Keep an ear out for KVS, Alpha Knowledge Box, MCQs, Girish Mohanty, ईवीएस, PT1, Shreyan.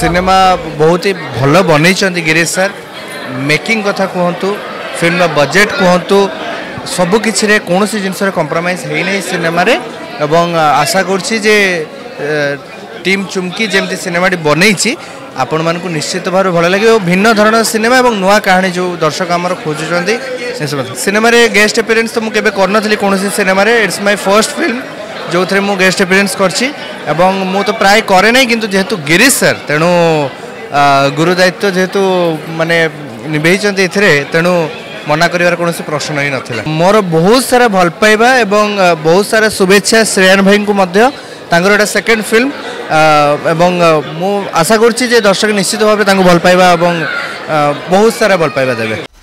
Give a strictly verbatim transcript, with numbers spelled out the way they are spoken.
Cinema बहुत ही भल बन गिरीश सर मेकिंग कथा कहतु फिल्म बजेट कहतु सबकिछि रे कौन सी जिनसर कंप्रोमाइज है नहीं सिनेमा रे एवं आशा करछि जे टीम चुमकी जेमती सिनेमाटी बनैछि आपण मानकु निश्चित भाव भल लगे भिन्न धरण सिनेमा और नुआ कहानी जो दर्शक आमर खोजुंट सिनेमा रे गेस्ट अपीयरेंस तो मुझे करी कौन सी सिनेमा रे इट्स माय फर्स्ट फिल्म जो थे मुझे गेस्ट अपीयरेंस करछि एवं मु तो प्राय करे नहीं किंतु जेहेतु गिरीश सर तेणु गुरु दायित्व जेहेतु माने निभेइछन्ते एथरे तेणु मना करिवार कोनोसी प्रश्न ही नथिला। मोर बहुत सारा भल पाइबा एवं बहुत सारा शुभेच्छा श्रेयन भाई को मध्य तांगर एटा सेकेंड फिल्म एवं मु आशा करछि जे दर्शक निश्चित भाव तांको भल पाइबा एवं बहुत सारा भल पाइबा देबे।